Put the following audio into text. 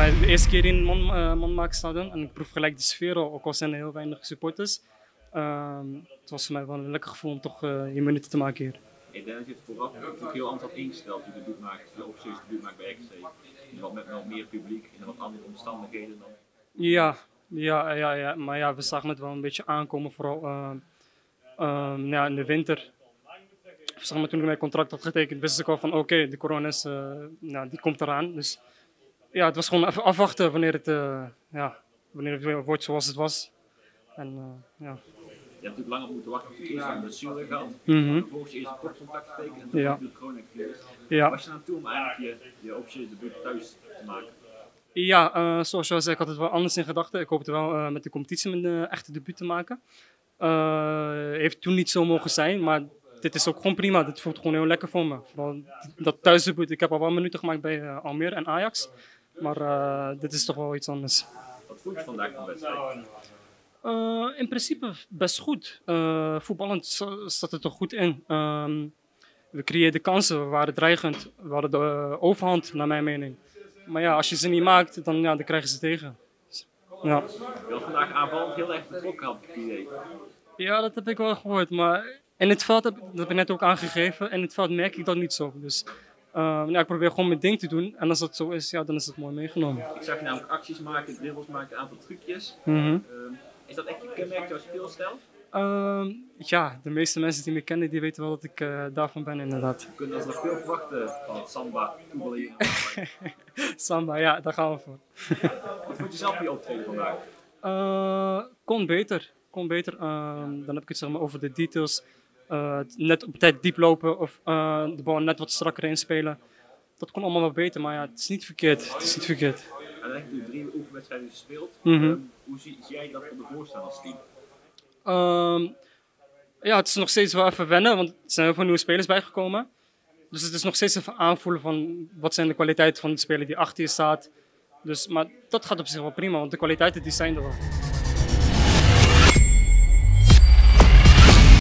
mij de eerste keer in Monmakerstadion en ik proef gelijk de sfeer al, ook al zijn er heel weinig supporters. Het was voor mij wel een lekker gevoel om toch je minuten te maken hier. Ik denk dat je het vooraf ook heel anders had ingesteld toen je debuut maakt, de officieus debuut maakt bij RKC. Met wel meer publiek en wat andere omstandigheden dan. Ja, maar ja, we zagen het wel een beetje aankomen, vooral ja, in de winter. We zagen toen ik mijn contract had getekend, wist ik al van oké, de corona is, nou, die komt eraan. Dus ja, het was gewoon even afwachten wanneer het, wanneer het wordt zoals het was. En, ja. Je hebt natuurlijk lang op moeten wachten, eerst aan de blessure gehad, vervolgens eerst een kopcontact getekend en toen natuurlijk corona gekregen. Was je naartoe om eigenlijk je officieel debuut thuis te maken? Ja, zoals je al zei, ik had het wel anders in gedachten. Ik hoopte wel met de competitie mijn echte debuut te maken. Heeft toen niet zo mogen zijn, maar dit is ook gewoon prima. Dit voelt gewoon heel lekker voor me. Vooral dat thuisdebuut. Ik heb al wel minuten gemaakt bij Almere en Ajax, maar dit is toch wel iets anders. Wat vond je vandaag van de wedstrijd? In principe best goed. Voetballend zat het er goed in. We creëerden kansen, we waren dreigend. We hadden de overhand, naar mijn mening. Maar ja, als je ze niet maakt, dan, ja, dan krijgen ze tegen. Ja. Je had vandaag aanvallend heel erg betrokken, had ik het idee. Ja, dat heb ik wel gehoord. Maar in het veld, dat heb ik net ook aangegeven, in het veld merk ik dat niet zo. Dus ja, ik probeer gewoon mijn ding te doen. En als dat zo is, ja, dan is het mooi meegenomen. Ik zag je namelijk acties maken, dribbels maken, een aantal trucjes. Is dat echt je kenmerk, jouw speelstijl? Ja, de meeste mensen die me kennen, die weten wel dat ik daarvan ben, inderdaad. We kunnen ons nog veel verwachten van Samba, voetballen. Samba, ja, daar gaan we voor. Wat vond je zelf hier optreden vandaag? Kon beter, kon beter. Dan heb ik het zeg maar, over de details. Net op tijd diep lopen of de bal net wat strakker inspelen. Dat kon allemaal wel beter, maar ja, het is niet verkeerd. Het is niet verkeerd. En dan heb je 3 oefenwedstrijden gespeeld. Hoe zie jij dat op ervoor staan als team? Ja, het is nog steeds wel even wennen, want er zijn heel veel nieuwe spelers bijgekomen. Dus het is nog steeds even aanvoelen van wat zijn de kwaliteiten van de speler die achter je staat. Dus, maar dat gaat op zich wel prima, want de kwaliteiten die zijn er wel.